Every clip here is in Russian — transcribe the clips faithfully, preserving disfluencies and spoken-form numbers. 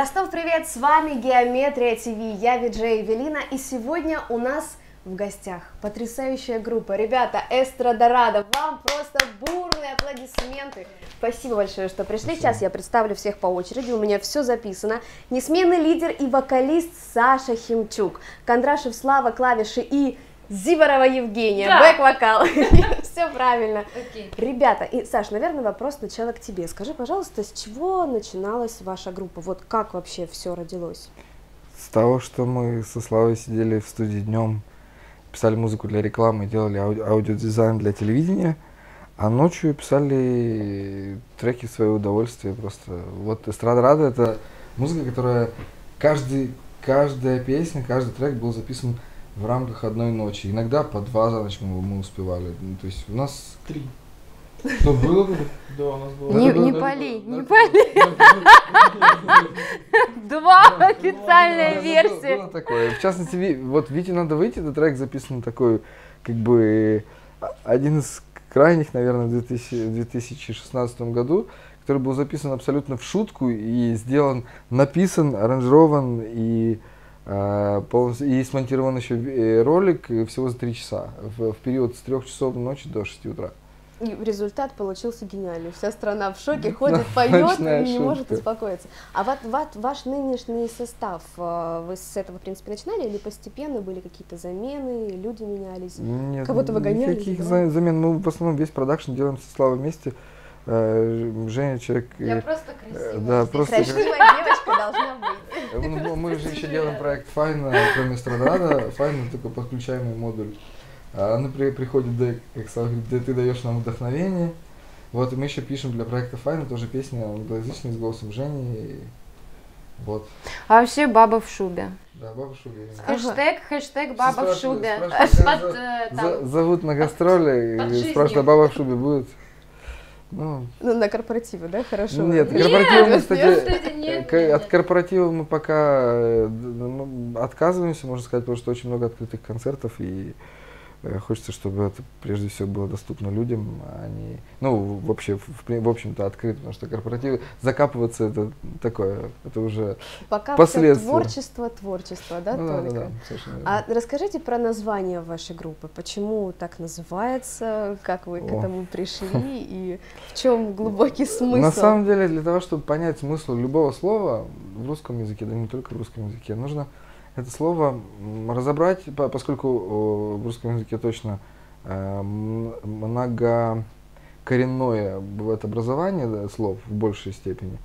Ростов, привет! С вами Геометрия ТВ, я Виджей Эвелина, и сегодня у нас в гостях потрясающая группа. Ребята, Эстрадарада, вам просто бурные аплодисменты. Спасибо большое, что пришли. Спасибо. Сейчас я представлю всех по очереди, у меня все записано. Несменный лидер и вокалист Саша Химчук, Кондрашев, Слава, клавиши и Зиборова Евгения, да. Бэк-вокал. Все правильно. Okay. Ребята, и, Саш, наверное, вопрос сначала к тебе. Скажи, пожалуйста, с чего начиналась ваша группа? Вот как вообще все родилось? С того, что мы со Славой сидели в студии днем, писали музыку для рекламы, делали ауди аудиодизайн для телевидения, а ночью писали треки в свое удовольствие. Просто вот Эстрадарада — это музыка, которая каждый, каждая песня, каждый трек был записан в рамках одной ночи. Иногда по два за ночь мы, мы успевали. Ну, то есть у нас три. Что было? Да, у нас было. Не пали, не пали. Два официальная версия. Было такое. В частности, вот Вите надо выйти, этот трек записан такой, как бы, один из крайних, наверное, в две тысячи шестнадцатом году, который был записан абсолютно в шутку и сделан, написан, аранжирован и и смонтирован еще ролик всего за три часа, в, в период с трех часов ночи до шести утра. И результат получился гениальный. Вся страна в шоке, ходит, поет и не может успокоиться. А вот, вот ваш нынешний состав, вы с этого, в принципе, начинали или постепенно были какие-то замены, люди менялись? Нет, кого-то выгоняли? Никаких замен. Мы в основном весь продакшн делаем со Славой вместе. Женя человек... Я просто красивая. Да, просто... Красивая девочка должна быть. Ну, мы же еще делаем проект Файна, кроме Эстрадарада, Файна только подключаемый модуль. Она при, приходит, до, как сказал, где ты даешь нам вдохновение. Вот, и мы еще пишем для проекта Файна тоже песни англоязычные с голосом Жени. Вот. А вообще баба в шубе. Да, баба в шубе. Хэштег, хэштег баба в шубе. Зовут на гастроли, спрашивают, баба в шубе будет. Ну, ну, на корпоративы, да, хорошо? Нет, нет, корпоративы, нет, кстати, нет, нет, нет. От корпоратива мы пока отказываемся, можно сказать, потому что очень много открытых концертов, и хочется, чтобы это прежде всего было доступно людям, а не, ну, вообще, в, в общем-то, открыто, потому что корпоративы, закапываться — это такое, это уже пока последствия. Пока творчество, творчество, да, ну, только? Да, да, а расскажите про название вашей группы, почему так называется, как вы О. к этому пришли и в чем глубокий смысл? На самом деле, для того, чтобы понять смысл любого слова в русском языке, да не только в русском языке, нужно это слово разобрать, поскольку в русском языке точно многокоренное бывает образование, да, слов в большей степени.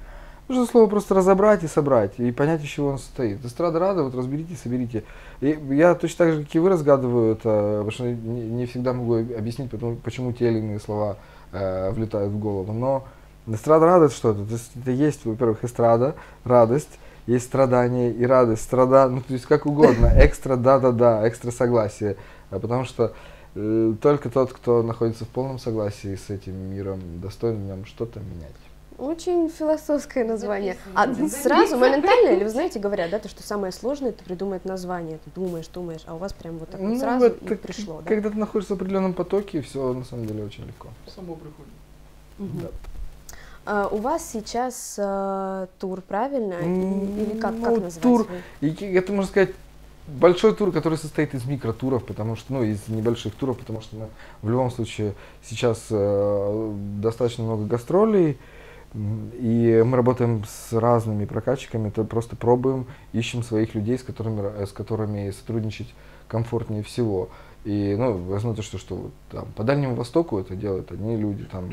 Нужно слово просто разобрать и собрать, и понять, из чего он состоит. Эстрадарада, вот разберите, соберите. И я точно так же, как и вы, разгадываю это, потому что не всегда могу объяснить, почему те или иные слова влетают в голову. Но Эстрадарада — это что-то. Это есть, во-первых, эстрада, радость. Есть страдания и радость, страда, ну, то есть как угодно, экстра, да-да-да, экстра согласие, потому что э, только тот, кто находится в полном согласии с этим миром, достоин в нем что-то менять. Очень философское название. А сразу, моментально, или, вы знаете, говорят, да, то, что самое сложное — это придумать название, ты думаешь, думаешь, а у вас прям вот так вот сразу и пришло, да? Когда ты находишься в определенном потоке, все на самом деле очень легко. Само приходит. Uh, у вас сейчас uh, тур, правильно? Mm, Или как, ну, как называется? Тур, и, это, можно сказать, большой тур, который состоит из микротуров, потому что, ну, из небольших туров, потому что мы, в любом случае, сейчас uh, достаточно много гастролей, и мы работаем с разными прокатчиками, это просто пробуем, ищем своих людей, с которыми, с которыми сотрудничать комфортнее всего. И, ну, возьму то, что, что там, по Дальнему Востоку это делают одни люди, там...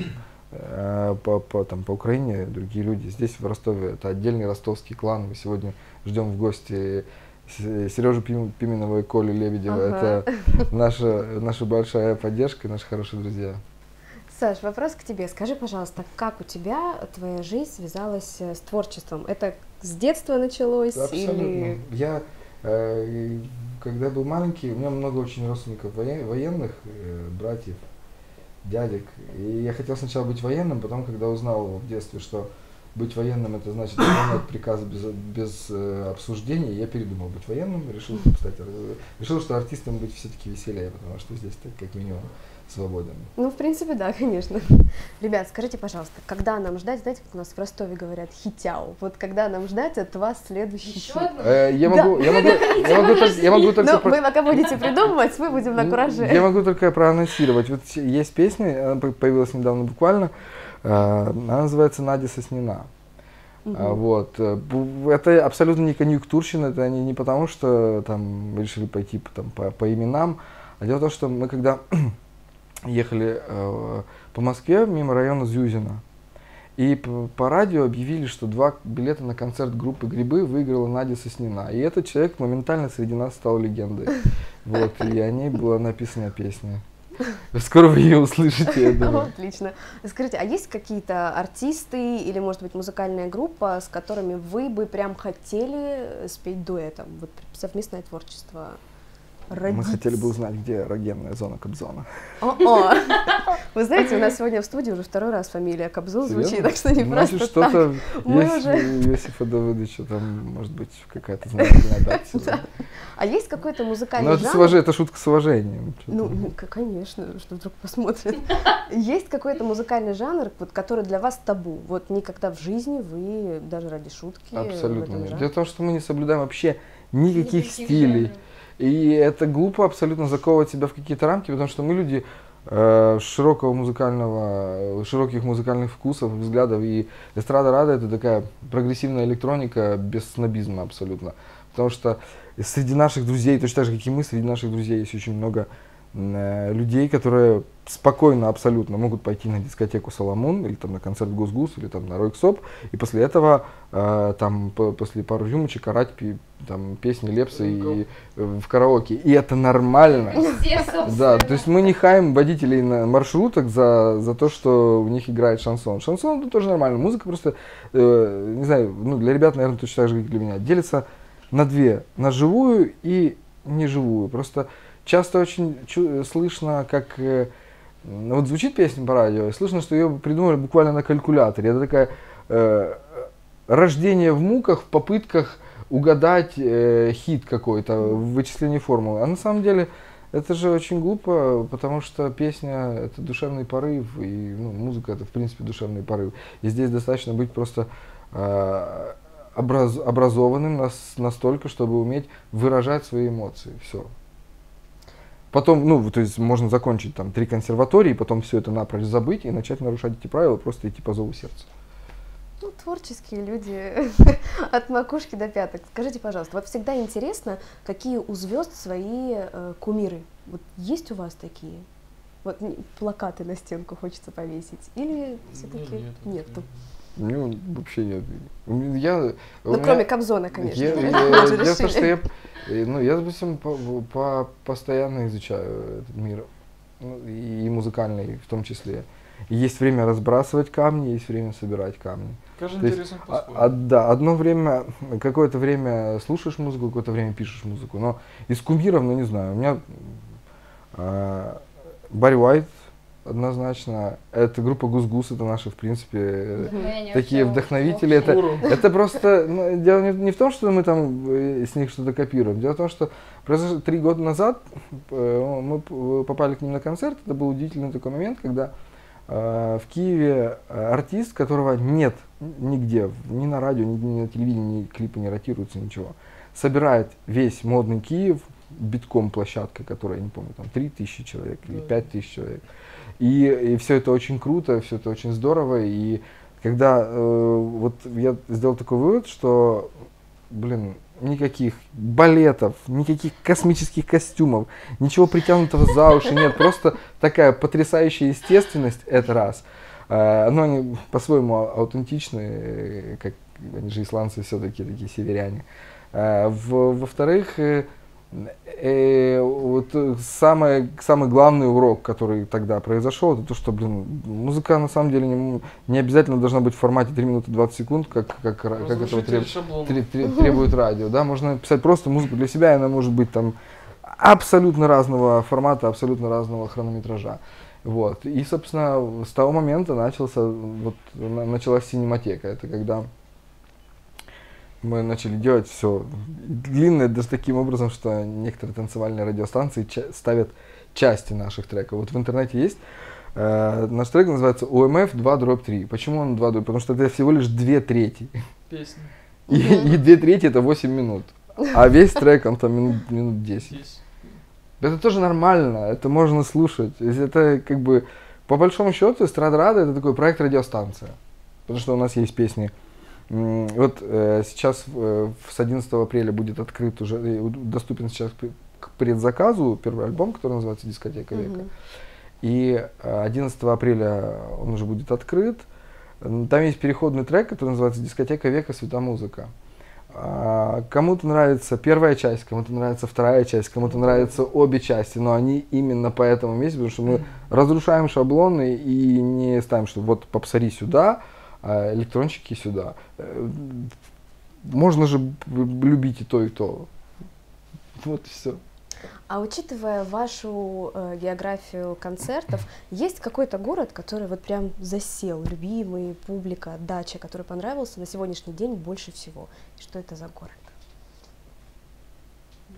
По, по, там, по Украине другие люди. Здесь, в Ростове, это отдельный ростовский клан. Мы сегодня ждем в гости Сережу Пименова и Колю Лебедева. Ага. Это наша, наша большая поддержка и наши хорошие друзья. Саш, вопрос к тебе. Скажи, пожалуйста, как у тебя твоя жизнь связалась с творчеством? Это с детства началось? Абсолютно. Или... Я, когда был маленький, у меня много очень родственников военных, братьев, дядек. И я хотел сначала быть военным, потом, когда узнал в детстве, что быть военным — это значит выполнять приказы без, без э, обсуждений, я передумал быть военным, решил, кстати, решил, что артистом быть все-таки веселее, потому что здесь так, как минимум, свободен. Ну, в принципе, да, конечно. Ребят, скажите, пожалуйста, когда нам ждать, знаете, как у нас в Ростове говорят, хитяу, вот когда нам ждать от вас следующий хит? Я могу только... Вы пока будете придумывать, мы будем на кураже. Я могу только проанонсировать. Вот есть песня, она появилась недавно буквально, она называется «Надя Соснина». Uh -huh. Вот. Это абсолютно не конъюнктурщина, это не, не потому, что там решили пойти там, по, по именам, а дело в том, что мы когда ехали э, по Москве мимо района Зюзина, и по, по радио объявили, что два билета на концерт группы «Грибы» выиграла Надя Соснина. И этот человек моментально среди нас стал легендой. Вот, и о ней была написана песня. Скоро вы ее услышите, я думаю. Отлично. Скажите, а есть какие-то артисты или, может быть, музыкальная группа, с которыми вы бы прям хотели спеть дуэтом? Вот совместное творчество родить? Мы хотели бы узнать, где эрогенная зона Кобзона. О-о! Вы знаете, у нас сегодня в студии уже второй раз фамилия Кобзон звучит, так что не просто так. Что-то есть у Иосифа Давыдовича, там, может быть, какая-то знаменательная дата. А есть какой-то музыкальный жанр? Это шутка с уважением. Ну, конечно, что вдруг посмотрят. Есть какой-то музыкальный жанр, который для вас табу? Вот никогда в жизни вы даже ради шутки... Абсолютно нет. Дело в том, что мы не соблюдаем вообще никаких стилей. И это глупо абсолютно заковывать себя в какие-то рамки, потому что мы люди э, широкого музыкального, широких музыкальных вкусов, взглядов. И Эстрадарада — это такая прогрессивная электроника без снобизма абсолютно. Потому что среди наших друзей, точно так же, как и мы, среди наших друзей есть очень много э, людей, которые спокойно абсолютно могут пойти на дискотеку «Соломон» или там, на концерт «GusGus», или там, на «Ройксоп», и после этого, э, там, по после пару рюмочек орать там, песни Лепса и, э, в караоке. И это нормально. Да, то есть мы не хаем водителей на маршруток за, за то, что у них играет шансон. Шансон это тоже нормально. Музыка просто, э, не знаю, ну, для ребят, наверное, точно так же, как для меня, делится на две, на живую и неживую. Просто часто очень слышно, как... Э, Вот звучит песня по радио, и слышно, что ее придумали буквально на калькуляторе. Это такое э, рождение в муках, в попытках угадать э, хит какой-то, в вычислении формулы. А на самом деле это же очень глупо, потому что песня – это душевный порыв, и ну, музыка – это, в принципе, душевный порыв. И здесь достаточно быть просто э, образ, образованным нас, настолько, чтобы уметь выражать свои эмоции. Все. Потом, ну, то есть можно закончить там три консерватории, потом все это напрочь забыть и начать нарушать эти правила, просто идти по зову сердца. Ну, творческие люди от макушки до пяток. Скажите, пожалуйста, вот всегда интересно, какие у звезд свои э, кумиры? Вот есть у вас такие? Вот плакаты на стенку хочется повесить? Или все-таки нет, нет, нету? Ну, вообще нет. Я, ну, меня, кроме Кобзона, конечно. Я, я, я, то, что я, ну, я, допустим, по, по, постоянно изучаю этот мир, и музыкальный в том числе. И есть время разбрасывать камни, есть время собирать камни. Кажется, интересно по-своему. А, а, да, одно время, какое-то время слушаешь музыку, какое-то время пишешь музыку. Но из кумиров, ну, не знаю, у меня э, Барри Уайт. Однозначно. Это группа GusGus, это наши, в принципе, да, такие вдохновители. Это, это просто... Ну, дело не, не в том, что мы там с них что-то копируем. Дело в том, что произошло три года назад мы попали к ним на концерт. Это был удивительный такой момент, когда э, в Киеве артист, которого нет нигде, ни на радио, ни, ни на телевидении, ни клипы не ротируются, ничего, собирает весь модный Киев битком площадка, которая, я не помню, там три тысячи человек или пять тысяч человек. И, и все это очень круто, все это очень здорово. И когда э, вот я сделал такой вывод, что, блин, никаких балетов, никаких космических костюмов, ничего притянутого за уши нет. Просто такая потрясающая естественность, это раз. Э, но они по-своему аутентичны, как они же исландцы все-таки, такие северяне. Э, Во-вторых... Во И вот самый, самый главный урок, который тогда произошел, это то, что, блин, музыка на самом деле не, не обязательно должна быть в формате три минуты двадцать секунд, как, как, как этого треб, треб, треб, требует радио. Да? Можно писать просто музыку для себя, и она может быть там абсолютно разного формата, абсолютно разного хронометража. Вот. И, собственно, с того момента начался, вот, началась синематека. Это когда... Мы начали делать все длинное, даже таким образом, что некоторые танцевальные радиостанции ставят части наших треков. Вот в интернете есть. Э, наш трек называется О Эм Эф два дробь три. Почему он два дробь три? Потому что это всего лишь две трети. Песня. И, и две трети это восемь минут. А весь трек он там минут, минут десять. Это тоже нормально, это можно слушать. Это как бы, по большому счету, Эстрадарада это такой проект радиостанция. Потому что у нас есть песни. Вот э, сейчас э, с одиннадцатого апреля будет открыт уже, доступен сейчас к предзаказу первый альбом, который называется «Дискотека века». Mm-hmm. И одиннадцатого апреля он уже будет открыт. Там есть переходный трек, который называется «Дискотека века. Светомузыка». А, кому-то нравится первая часть, кому-то нравится вторая часть, кому-то нравятся обе части, но они именно по этому месте, потому что мы mm-hmm. разрушаем шаблоны и не ставим, что вот попсари сюда, а электронщики сюда. Можно же любить и то, и то. Вот и все. А учитывая вашу э, географию концертов, есть какой-то город, который вот прям засел, любимый, публика, дача, который понравился на сегодняшний день больше всего? И что это за город?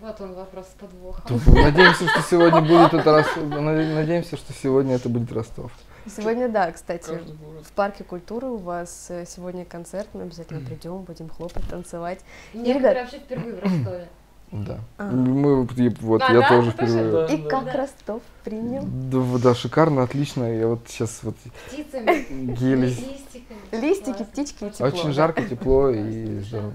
Вот он вопрос с подвохом. Надеемся, что сегодня будет это Ростов. Надеемся, что сегодня это будет Ростов. Сегодня, да, кстати, в парке культуры у вас сегодня концерт, мы обязательно придем, будем хлопать, танцевать. Некоторые вообще впервые в Ростове. Да. А. Мы, вот, а, я да, тоже впервые. Да, и да, как да. Ростов принял? Да, да, шикарно, отлично. Я вот сейчас вот... Птицами, гелис... листиками. Листики, классно. Птички и тепло. Очень да? жарко, тепло и здорово.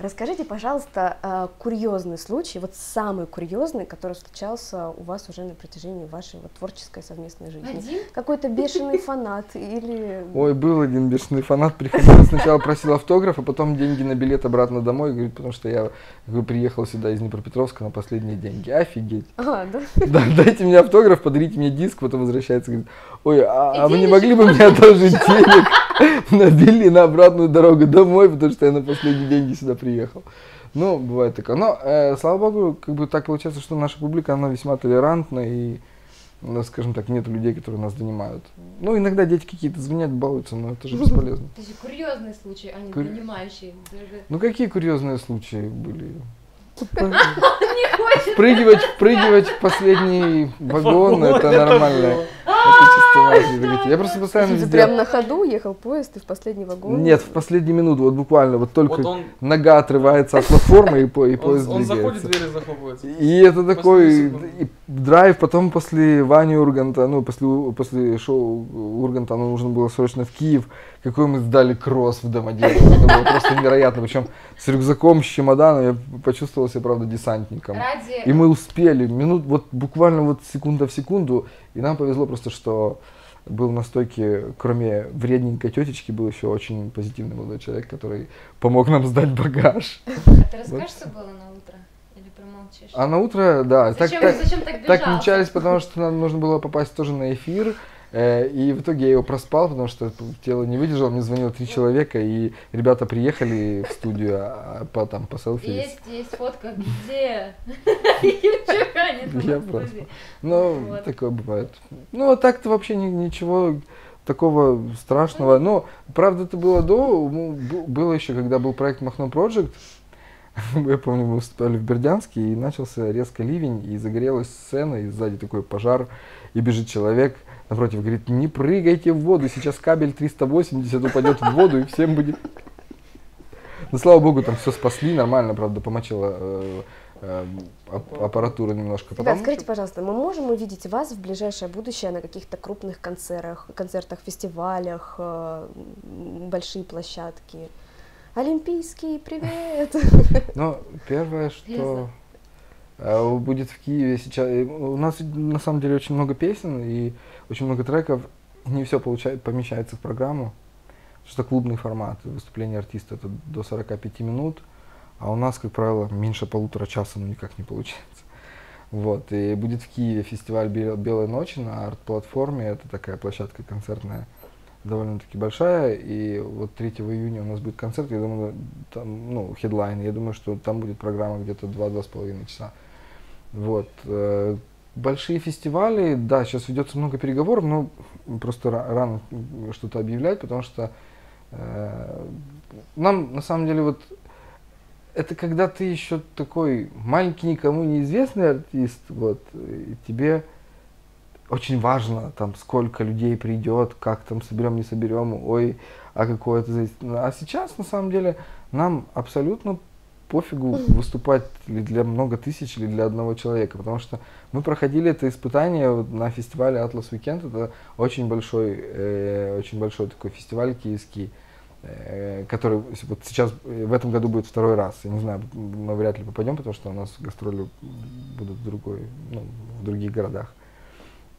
Расскажите, пожалуйста, курьезный случай, вот самый курьезный, который случался у вас уже на протяжении вашей вот творческой совместной жизни. Какой-то бешеный фанат или... Ой, был один бешеный фанат, приходил, сначала просил автограф, а потом деньги на билет обратно домой, говорит, потому что я приехал сюда из Днепропетровска на последние деньги. Офигеть. А, да? Да, дайте мне автограф, подарите мне диск, потом возвращается, говорит, ой, а, а вы не могли бы мне одолжить денег? Набили на обратную дорогу домой, потому что я на последние деньги сюда приехал. Ну, бывает такое. Но, э, слава богу, как бы так получается, что наша публика, она весьма толерантна и, ну, скажем так, нет людей, которые нас донимают. Ну, иногда дети какие-то звонят, балуются, но это же бесполезно. Это же курьезные случаи, а не Кур... донимающие. Даже... Ну, какие курьезные случаи были? Впрыгивать, впрыгивать в последний вагон, это нормально. Я просто постоянно... Ты прям на ходу ехал поезд и в последний вагон? Нет, в последнюю минуту, вот буквально, вот только нога отрывается от платформы и поезд двигается. Он заходит, двери захлопываются. И это такой драйв, потом после Вани Урганта, ну, после шоу Урганта нам нужно было срочно в Киев, какой мы сдали кросс в Домодедово, это было просто невероятно, причем с рюкзаком, с чемоданом, я почувствовал себя, правда, десантником. И мы успели, минут, вот буквально вот секунда в секунду, и нам повезло просто, что был на стойке, кроме вредненькой тетечки, был еще очень позитивный молодой человек, который помог нам сдать багаж. А ты расскажешь, что было на утро? Или промолчишь? А на утро, да. Зачем, так, зачем так бежал? Так мчались, потому что нам нужно было попасть тоже на эфир. И в итоге я его проспал, потому что тело не выдержало, мне звонило три человека, и ребята приехали в студию по, там, по селфи. Есть, есть фотка, где? Я просто. Ну, такое бывает. Ну, а так-то вообще ничего такого страшного. Но, правда, это было до, было еще, когда был проект Mahno Project. Я помню, мы выступали в Бердянске, и начался резко ливень, и загорелась сцена, и сзади такой пожар, и бежит человек напротив, говорит, не прыгайте в воду, сейчас кабель триста восемьдесят упадет в воду, и всем будет... Ну, слава богу, там все спасли, нормально, правда, помочила э, э, аппаратура немножко. Потом... Ребят, скажите, пожалуйста, мы можем увидеть вас в ближайшее будущее на каких-то крупных концертах, концертах, фестивалях, э, большие площадки? Олимпийский, привет! Ну, первое, что будет в Киеве сейчас... У нас, на самом деле, очень много песен и очень много треков. Не все получает, помещается в программу, потому что клубный формат. Выступление артиста — это до сорока пяти минут, а у нас, как правило, меньше полутора часа, ну, никак не получается. Вот. И будет в Киеве фестиваль «Белая ночь» на арт-платформе. Это такая площадка концертная, довольно-таки большая, и вот третьего июня у нас будет концерт, я думаю, там, ну, хедлайн, я думаю, что там будет программа где-то два — два с половиной часа. Вот. Большие фестивали, да, сейчас ведется много переговоров, но просто рано что-то объявлять, потому что э, нам, на самом деле, вот, это когда ты еще такой маленький, никому неизвестный артист, вот, и тебе очень важно, там, сколько людей придет, как там соберем, не соберем, ой, а какое это зависит. А сейчас, на самом деле, нам абсолютно пофигу выступать ли для много тысяч, или для одного человека, потому что мы проходили это испытание на фестивале Atlas Weekend, это очень большой, э, очень большой такой фестиваль киевский, э, который вот сейчас, в этом году будет второй раз, я не знаю, мы вряд ли попадем, потому что у нас гастроли будут в, другой, ну, в других городах.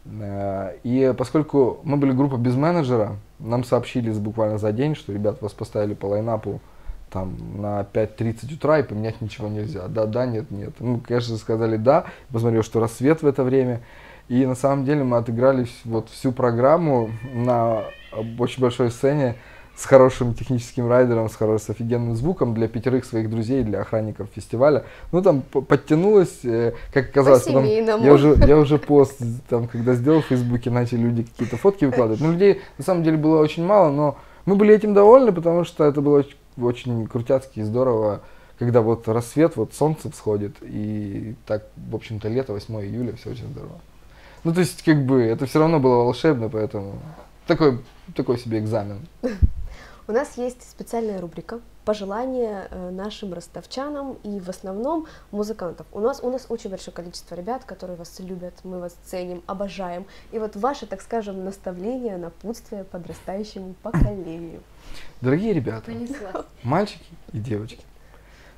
И поскольку мы были группа без менеджера, нам сообщили буквально за день, что, ребят, вас поставили по лайнапу там, на пять тридцать утра и поменять ничего нельзя. Да, да, нет, нет. Ну, конечно, сказали да, посмотрел, что рассвет в это время. И на самом деле мы отыграли вот всю программу на очень большой сцене с хорошим техническим райдером, с, хорошим, с офигенным звуком для пятерых своих друзей, для охранников фестиваля. Ну, там подтянулось, э, как оказалось, потом, я, уже, я уже пост, там, когда сделал в Фейсбуке, начали люди какие-то фотки выкладывать. Ну, людей на самом деле было очень мало, но мы были этим довольны, потому что это было очень, очень крутяцки и здорово, когда вот рассвет, вот солнце всходит, и так, в общем-то, лето, восьмое июля, все очень здорово. Ну, то есть, как бы, это все равно было волшебно, поэтому такой, такой себе экзамен. У нас есть специальная рубрика «Пожелания нашим ростовчанам» и в основном музыкантов. У нас, у нас очень большое количество ребят, которые вас любят, мы вас ценим, обожаем. И вот ваши, так скажем, наставления, напутствия подрастающему поколению. Дорогие ребята, понесла. Мальчики и девочки,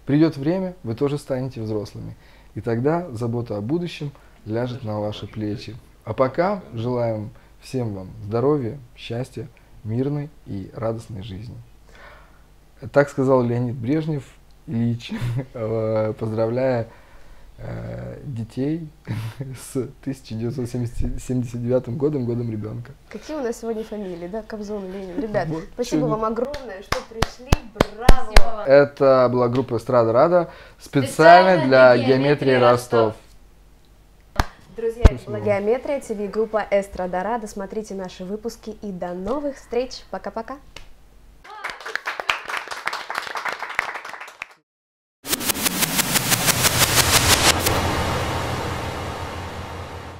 придет время, вы тоже станете взрослыми. И тогда забота о будущем ляжет на ваши плечи. А пока желаем всем вам здоровья, счастья, мирной и радостной жизни. Так сказал Леонид Брежнев-Ильич, поздравляя э, детей с тысяча девятьсот семьдесят девятым годом, годом ребенка. Какие у нас сегодня фамилии, да? Кобзон, Ленин. Ребят, вот, спасибо чудо. Вам огромное, что пришли. Браво! Это была группа Эстрадарада, специально для геометрии Ростов. Друзья, была Геометрия ТВ, группа Эстрадарада. Смотрите наши выпуски и до новых встреч. Пока-пока.